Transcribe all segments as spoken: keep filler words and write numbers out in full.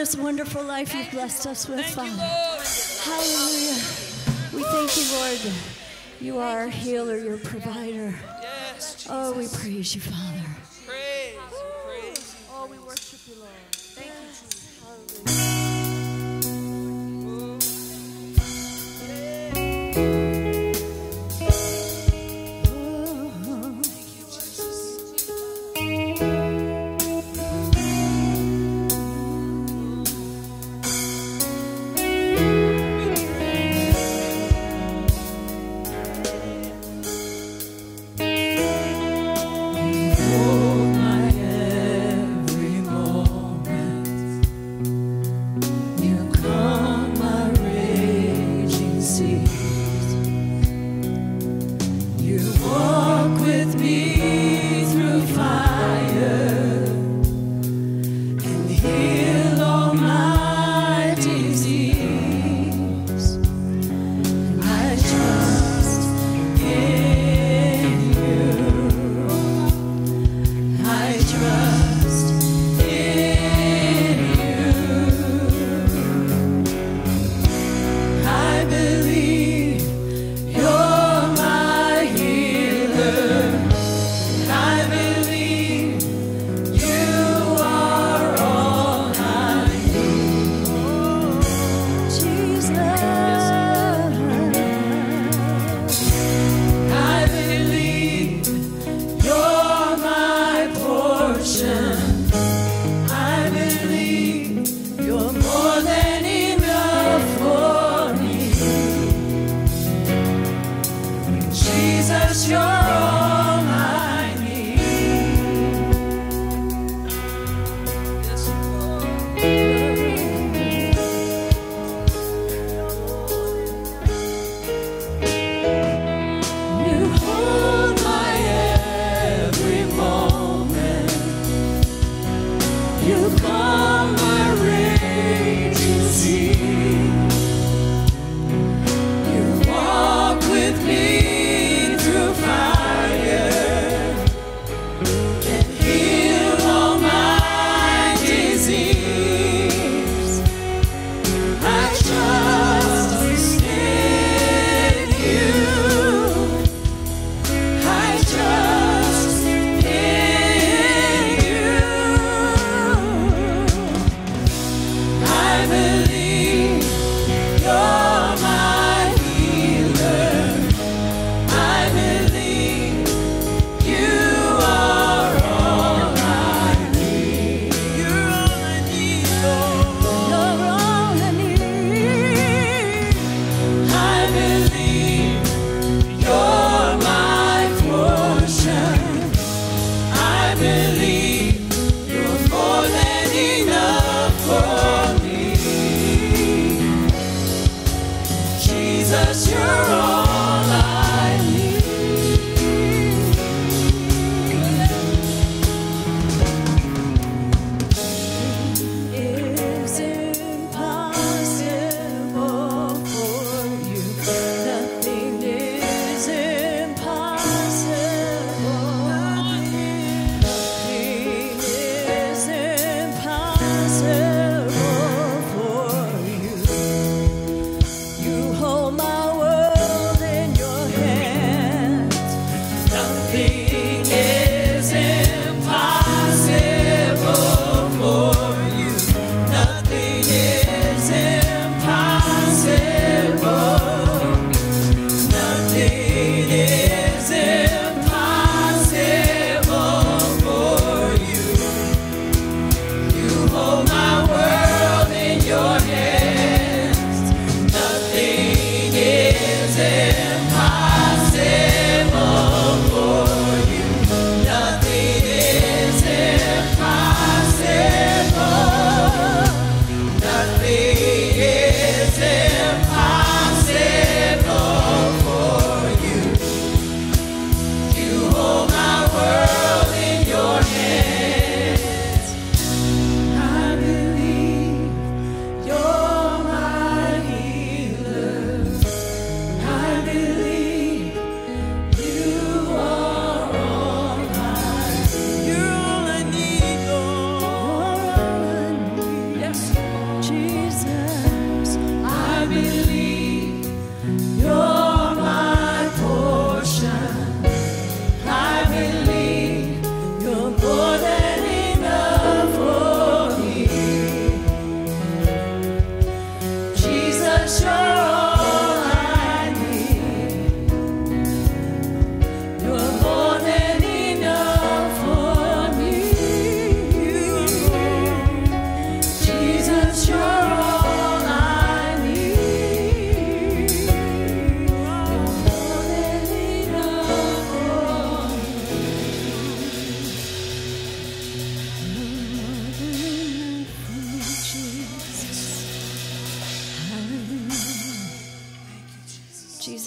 this wonderful life you've blessed us with, Father. Hallelujah. We thank you, Lord. You are our healer, your provider. Oh, we praise you, Father. Praise, praise. Oh, we worship you, Lord. Thank you, Jesus. Hallelujah.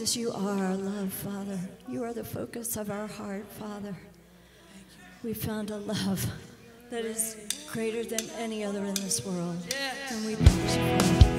Jesus, you are our love, Father. You are the focus of our heart, Father. We found a love that is greater than any other in this world. Yes. And we praise you, Father.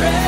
Ready?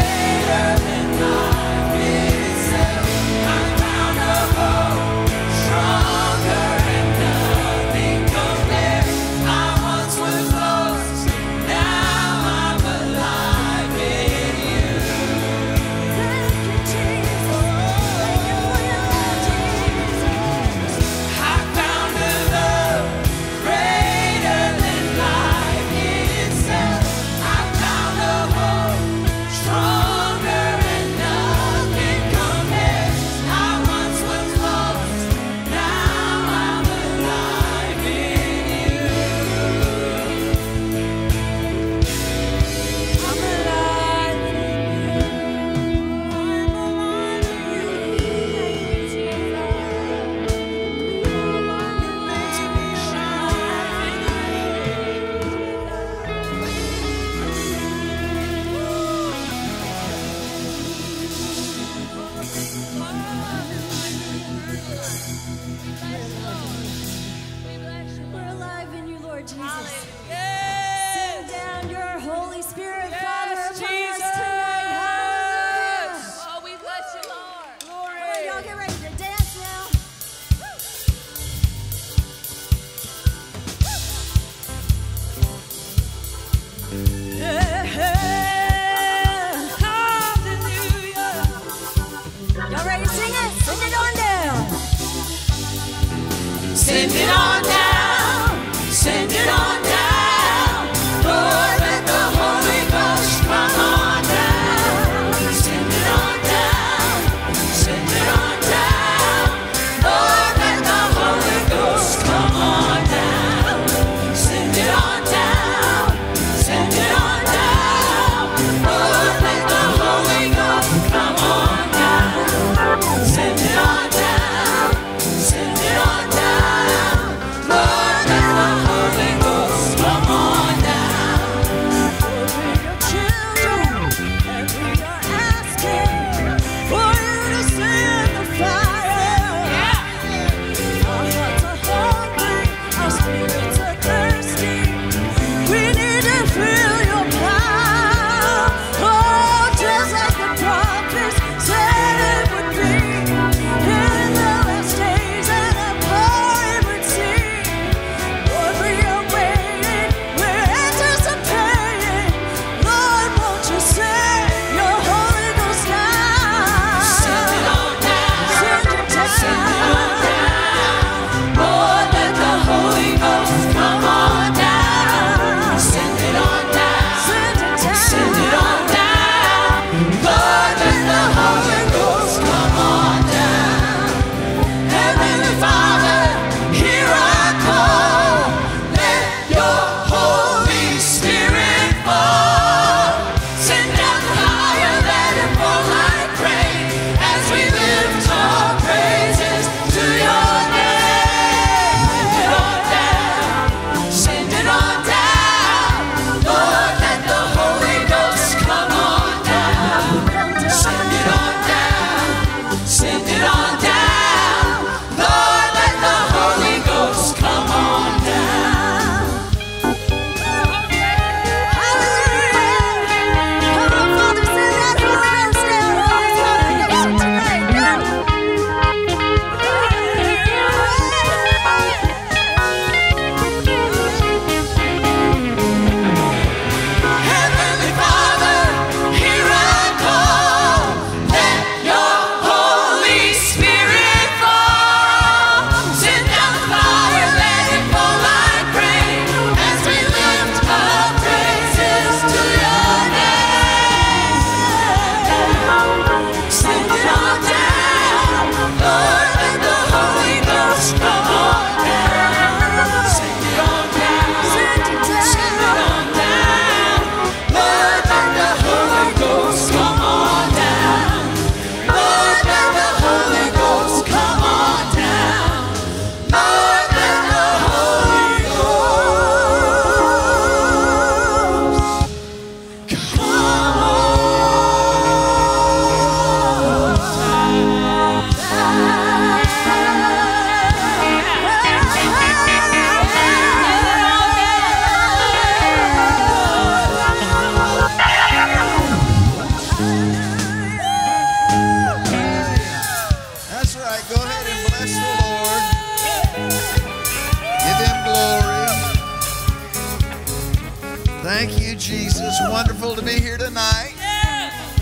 Jesus. Wonderful to be here tonight.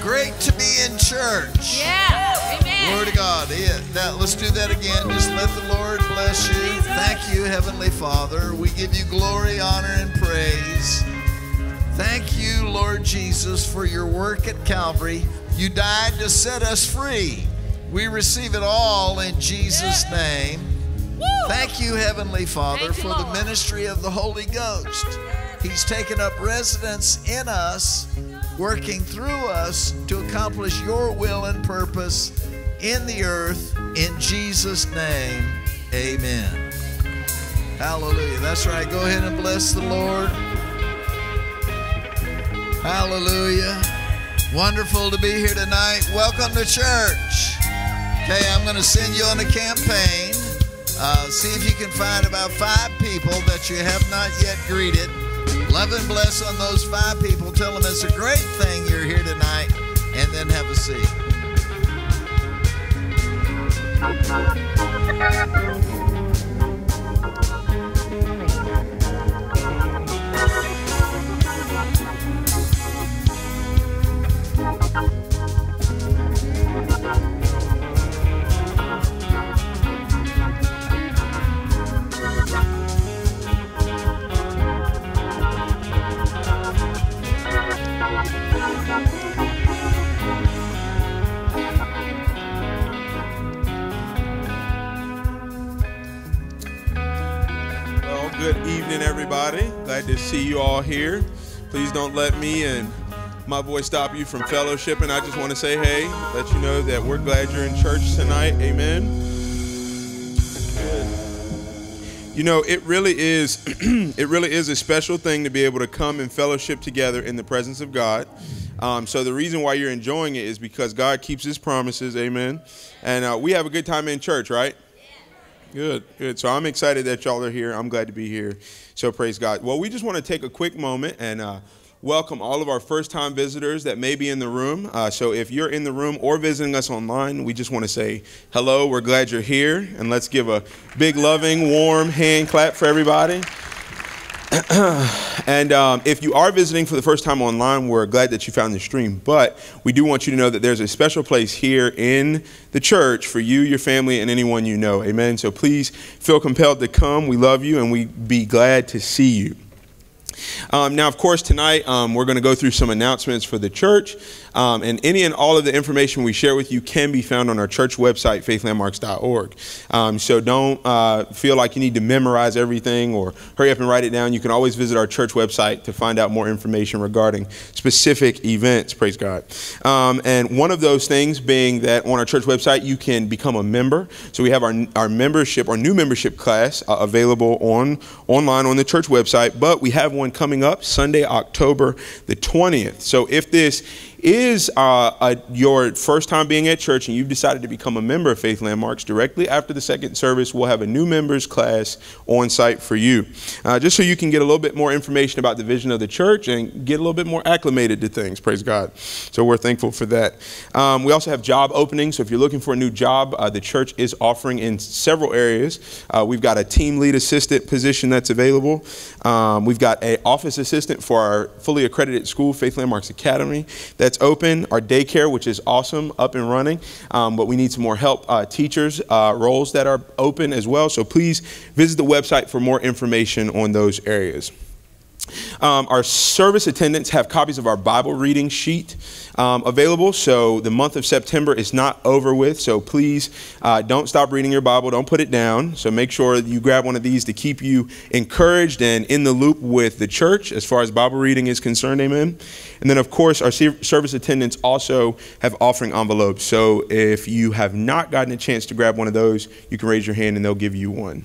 Great to be in church. Yeah. Amen. Glory to God. Yeah, that, let's do that again. Just let the Lord bless you. Jesus. Thank you, Heavenly Father. We give you glory, honor, and praise. Thank you, Lord Jesus, for your work at Calvary. You died to set us free. We receive it all in Jesus' name. Woo. Thank you, Heavenly Father, Thank you, for Lord. the ministry of the Holy Ghost. He's taken up residence in us, working through us to accomplish your will and purpose in the earth. In Jesus' name, amen. Hallelujah. That's right. Go ahead and bless the Lord. Hallelujah. Wonderful to be here tonight. Welcome to church. Okay, I'm going to send you on a campaign. Uh, see if you can find about five people that you have not yet greeted. Love and bless on those five people. Tell them it's a great thing you're here tonight, and then have a seat. Well, good evening, everybody. Glad to see you all here. Please don't let me and my voice stop you from fellowship. And I just want to say, hey, let you know that we're glad you're in church tonight. Amen. Good. You know, it really is, it really is a special thing to be able to come and fellowship together in the presence of God. Um, so the reason why you're enjoying it is because God keeps his promises. Amen. And uh, we have a good time in church, right? Yeah. Good, good. So I'm excited that y'all are here. I'm glad to be here. So praise God. Well, we just want to take a quick moment and uh, welcome all of our first-time visitors that may be in the room. Uh, so if you're in the room or visiting us online, we just want to say hello. We're glad you're here. And let's give a big, loving, warm hand clap for everybody. And um, if you are visiting for the first time online, we're glad that you found the stream. But we do want you to know that there's a special place here in the church for you, your family, and anyone you know. Amen. So please feel compelled to come. We love you, and we'd be glad to see you. Um, now, of course, tonight um, we're going to go through some announcements for the church. Um, and any and all of the information we share with you can be found on our church website, faith landmarks dot org. Um, so don't uh, feel like you need to memorize everything or hurry up and write it down. You can always visit our church website to find out more information regarding specific events. Praise God. Um, and one of those things being that on our church website, you can become a member. So we have our, our membership, our new membership class uh, available on online on the church website. But we have one coming up Sunday, October the twentieth. So if this is uh, a, your first time being at church and you've decided to become a member of Faith Landmarks, directly after the second service, we'll have a new members class on site for you. Uh, just so you can get a little bit more information about the vision of the church and get a little bit more acclimated to things. Praise God. So we're thankful for that. Um, we also have job openings. So if you're looking for a new job, uh, the church is offering in several areas. Uh, we've got a team lead assistant position that's available. Um, we've got an office assistant for our fully accredited school, Faith Landmarks Academy. That That's open, our daycare, which is awesome, up and running, um, but we need some more help, uh, teachers, uh, roles that are open as well. So please visit the website for more information on those areas. Um, our service attendants have copies of our Bible reading sheet um, available, so the month of September is not over with, so please uh, don't stop reading your Bible, don't put it down, so make sure you grab one of these to keep you encouraged and in the loop with the church as far as Bible reading is concerned, amen. And then of course our service attendants also have offering envelopes, so if you have not gotten a chance to grab one of those, you can raise your hand and they'll give you one.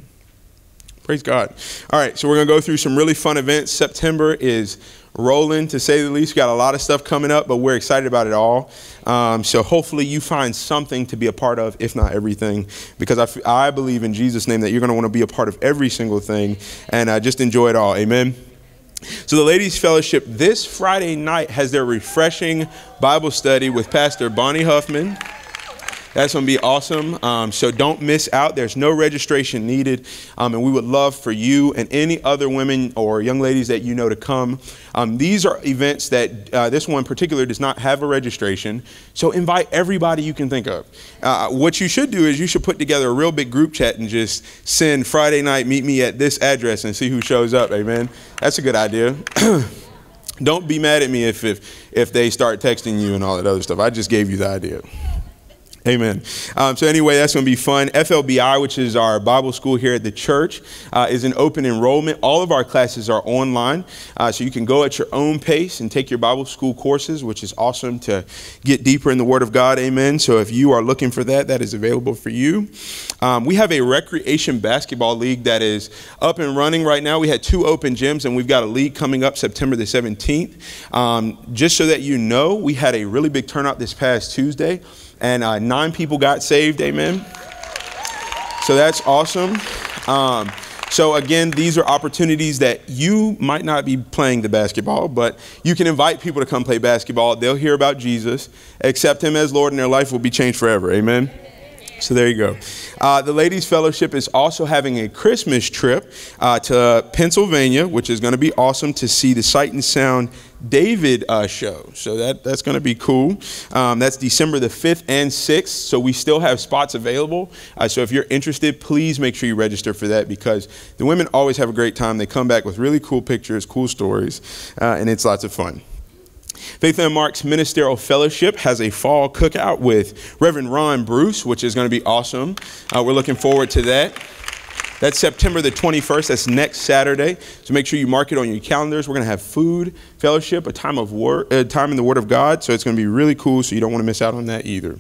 Praise God. All right, so we're going to go through some really fun events. September is rolling, to say the least. We've got a lot of stuff coming up, but we're excited about it all. Um, so hopefully you find something to be a part of, if not everything, because I, f I believe in Jesus' name that you're going to want to be a part of every single thing, and uh, just enjoy it all. Amen. So the Ladies Fellowship this Friday night has their refreshing Bible study with Pastor Bonnie Huffman. That's going to be awesome. Um, so don't miss out. There's no registration needed. Um, and we would love for you and any other women or young ladies that you know to come. Um, these are events that uh, this one in particular does not have a registration. So invite everybody you can think of. Uh, what you should do is you should put together a real big group chat and just send Friday night, meet me at this address and see who shows up. Amen. That's a good idea. Don't be mad at me if, if, if they start texting you and all that other stuff. I just gave you the idea. Amen. Um, so anyway, that's going to be fun. F L B I, which is our Bible school here at the church, uh, is an open enrollment. All of our classes are online, uh, so you can go at your own pace and take your Bible school courses, which is awesome to get deeper in the Word of God. Amen. So if you are looking for that, that is available for you. Um, we have a recreation basketball league that is up and running right now. We had two open gyms, and we've got a league coming up September the seventeenth. Um, just so that you know, we had a really big turnout this past Tuesday. And uh, nine people got saved, amen. So that's awesome. Um, so again, these are opportunities that you might not be playing the basketball, but you can invite people to come play basketball. They'll hear about Jesus, accept him as Lord, and their life will be changed forever, amen. So there you go. Uh, the Ladies Fellowship is also having a Christmas trip uh, to Pennsylvania, which is going to be awesome to see the Sight and Sound David uh, show. So that, that's going to be cool. Um, that's December the fifth and sixth. So we still have spots available. Uh, so if you're interested, please make sure you register for that because the women always have a great time. They come back with really cool pictures, cool stories, uh, and it's lots of fun. Faith Landmarks Ministerial Fellowship has a fall cookout with Reverend Ron Bruce, which is going to be awesome. Uh, we're looking forward to that. That's September the twenty-first. That's next Saturday. So make sure you mark it on your calendars. We're going to have food, fellowship, a time of word, a time in the Word of God. So it's going to be really cool. So you don't want to miss out on that either.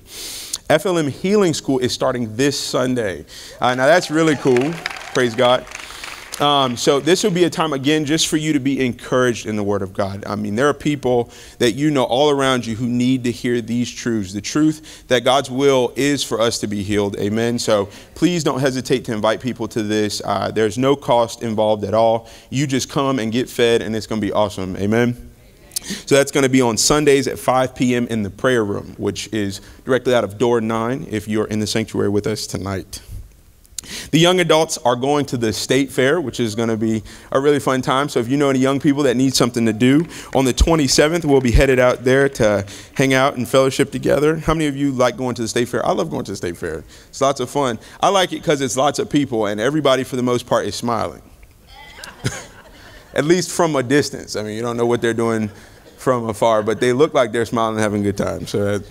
F L M Healing School is starting this Sunday. Uh, now that's really cool. Praise God. Um, so this will be a time, again, just for you to be encouraged in the Word of God. I mean, there are people that you know all around you who need to hear these truths, the truth that God's will is for us to be healed. Amen. So please don't hesitate to invite people to this. Uh, there's no cost involved at all. You just come and get fed and it's going to be awesome. Amen. So that's going to be on Sundays at five P M in the prayer room, which is directly out of door nine if you're in the sanctuary with us tonight. The young adults are going to the state fair, which is going to be a really fun time. So if you know any young people that need something to do, on the twenty-seventh, we'll be headed out there to hang out and fellowship together. How many of you like going to the state fair? I love going to the state fair. It's lots of fun. I like it because it's lots of people and everybody for the most part is smiling, at least from a distance. I mean, you don't know what they're doing from afar, but they look like they're smiling and having a good time. So that's,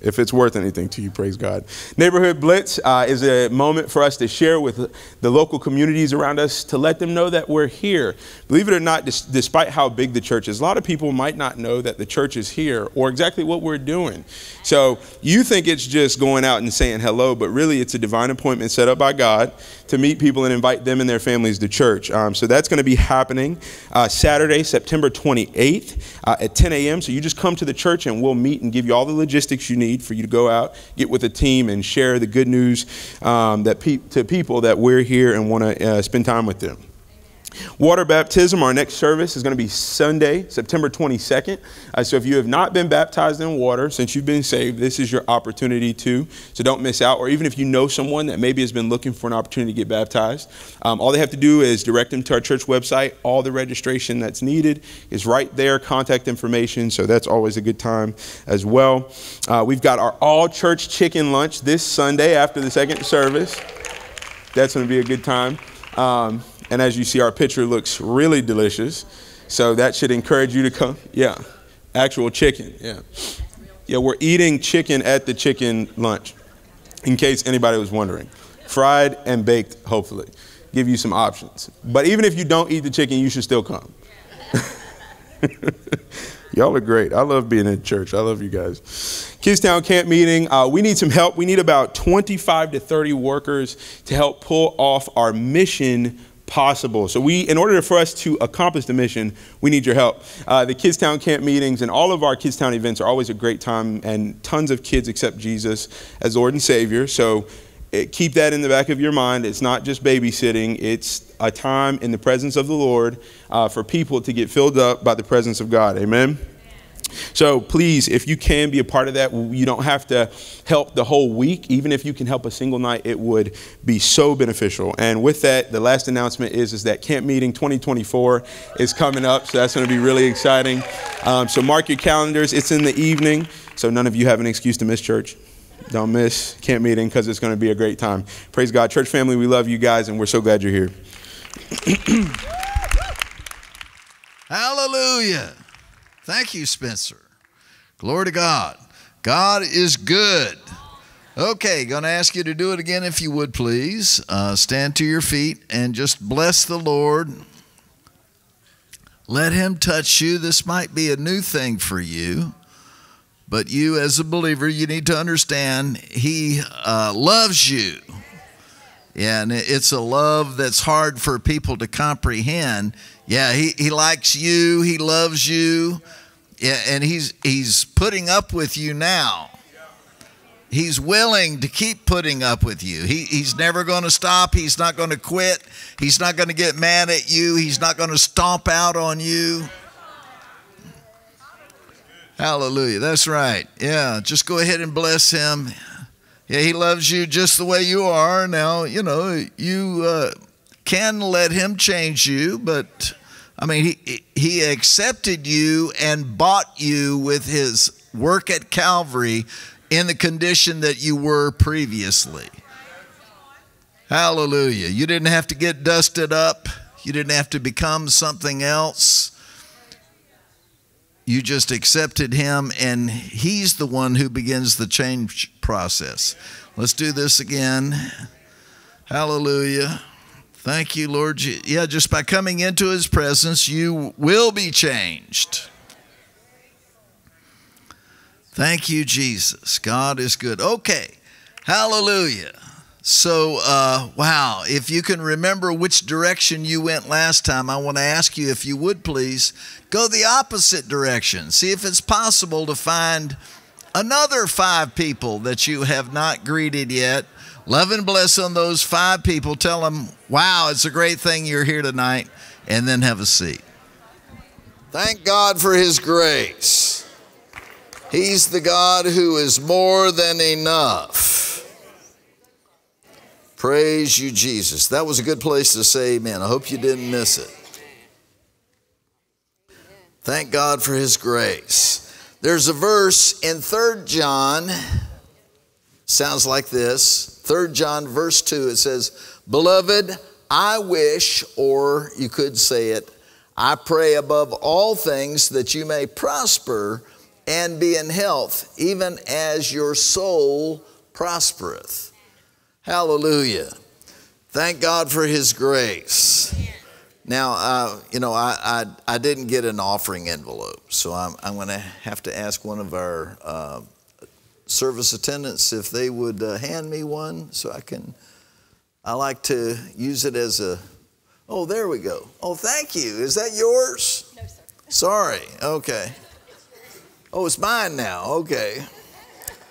if it's worth anything to you, praise God. Neighborhood Blitz uh, is a moment for us to share with the local communities around us to let them know that we're here. Believe it or not, dis despite how big the church is, a lot of people might not know that the church is here or exactly what we're doing. So you think it's just going out and saying hello, but really it's a divine appointment set up by God to meet people and invite them and their families to church. Um, so that's going to be happening uh, Saturday, September twenty-eighth uh, at ten A M So you just come to the church and we'll meet and give you all the logistics you need for you to go out, get with a team, and share the good news um, that pe to people that we're here and want to uh, spend time with them. Water baptism, our next service is going to be Sunday, September twenty-second. Uh, so if you have not been baptized in water since you've been saved, this is your opportunity to. So don't miss out. Or even if you know someone that maybe has been looking for an opportunity to get baptized, um, all they have to do is direct them to our church website. All the registration that's needed is right there, contact information. So that's always a good time as well. Uh, we've got our all church chicken lunch this Sunday after the second service. That's going to be a good time. Um, And as you see, our picture looks really delicious. So that should encourage you to come. Yeah, actual chicken. Yeah, yeah, we're eating chicken at the chicken lunch, in case anybody was wondering. Fried and baked, hopefully. Give you some options. But even if you don't eat the chicken, you should still come. Y'all are great. I love being in church. I love you guys. Kidstown Camp Meeting. Uh, we need some help. We need about twenty-five to thirty workers to help pull off our mission possible. So we, in order for us to accomplish the mission, we need your help. Uh, the Kidstown Camp Meetings and all of our Kidstown events are always a great time and tons of kids accept Jesus as Lord and Savior. So it, keep that in the back of your mind. It's not just babysitting. It's a time in the presence of the Lord uh, for people to get filled up by the presence of God. Amen. So please, if you can be a part of that, you don't have to help the whole week. Even if you can help a single night, it would be so beneficial. And with that, the last announcement is, is that Camp Meeting twenty twenty-four is coming up. So that's going to be really exciting. Um, so mark your calendars. It's in the evening. So none of you have an excuse to miss church. Don't miss Camp Meeting because it's going to be a great time. Praise God. Church family, we love you guys, and we're so glad you're here. Hallelujah. Thank you, Spencer. Glory to God. God is good. Okay, going to ask you to do it again if you would, please. Uh, stand to your feet and just bless the Lord. Let him touch you. This might be a new thing for you, but you as a believer, you need to understand he uh, loves you. And it's a love that's hard for people to comprehend. Yeah, he, he likes you. He loves you. Yeah, and he's, he's putting up with you now. He's willing to keep putting up with you. He, he's never going to stop. He's not going to quit. He's not going to get mad at you. He's not going to stomp out on you. Hallelujah. That's right. Yeah, just go ahead and bless him. Yeah, he loves you just the way you are. Now, you know, you uh, can let him change you, but... I mean, he, he accepted you and bought you with his work at Calvary in the condition that you were previously. Hallelujah. You didn't have to get dusted up. You didn't have to become something else. You just accepted him, and he's the one who begins the change process. Let's do this again. Hallelujah. Thank you, Lord. Yeah, just by coming into his presence, you will be changed. Thank you, Jesus. God is good. Okay. Hallelujah. So, uh, wow, if you can remember which direction you went last time, I want to ask you if you would please go the opposite direction. See if it's possible to find another five people that you have not greeted yet. Love and bless on those five people. Tell them, wow, it's a great thing you're here tonight, and then have a seat. Thank God for his grace. He's the God who is more than enough. Praise you, Jesus. That was a good place to say amen. I hope you didn't miss it. Thank God for his grace. There's a verse in Third John, sounds like this. Third John verse two, it says, "Beloved, I wish," or you could say it, "I pray above all things that you may prosper and be in health, even as your soul prospereth." Hallelujah. Thank God for his grace. Now, uh, you know, I, I, I didn't get an offering envelope, so I'm, I'm going to have to ask one of our uh, service attendants if they would uh, hand me one, so I can, I like to use it as a, oh, there we go. Oh, thank you. Is that yours? No, sir. Sorry. Okay. Oh, it's mine now. Okay.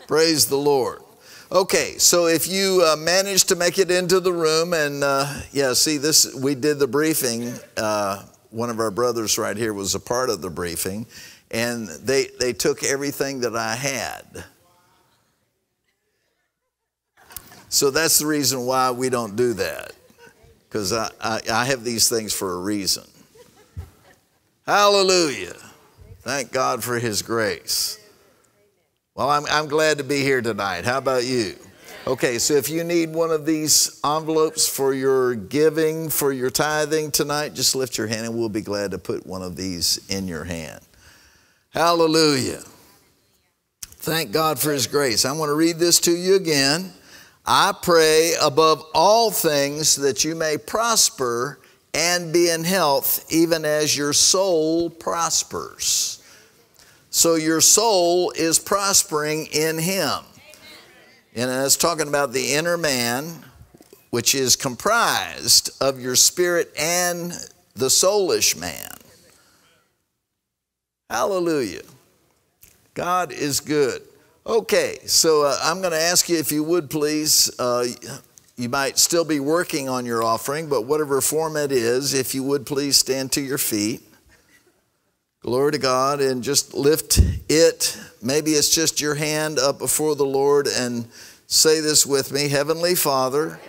Praise the Lord. Okay, so if you uh, managed to make it into the room, and uh, yeah, see this, we did the briefing. Uh, one of our brothers right here was a part of the briefing, and they, they took everything that I had. So that's the reason why we don't do that, because I, I, I have these things for a reason. Hallelujah. Thank God for his grace. Well, I'm, I'm glad to be here tonight. How about you? Okay, so if you need one of these envelopes for your giving, for your tithing tonight, just lift your hand and we'll be glad to put one of these in your hand. Hallelujah. Thank God for his grace. I want to read this to you again. "I pray above all things that you may prosper and be in health, even as your soul prospers." So your soul is prospering in him. And that's talking about the inner man, which is comprised of your spirit and the soulish man. Hallelujah. God is good. Okay, so uh, I'm going to ask you if you would please, uh, you might still be working on your offering, but whatever form it is, if you would please stand to your feet. Glory to God, and just lift it. Maybe it's just your hand up before the Lord and say this with me. Heavenly Father,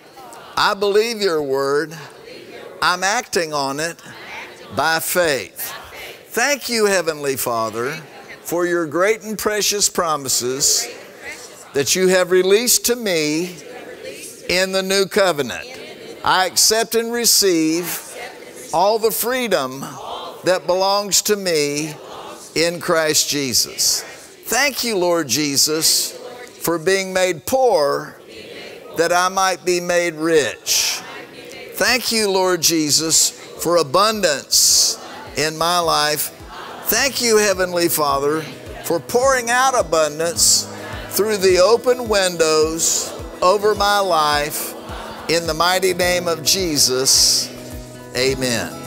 I believe your word. I'm acting on it by faith. Thank you, Heavenly Father, for your great and precious promises that you have released to me in the new covenant. I accept and receive all the freedom that belongs to me in Christ Jesus. Thank you, Lord Jesus, for being made poor that I might be made rich. Thank you, Lord Jesus, for abundance in my life. Thank you, Heavenly Father, for pouring out abundance through the open windows over my life. In the mighty name of Jesus, amen.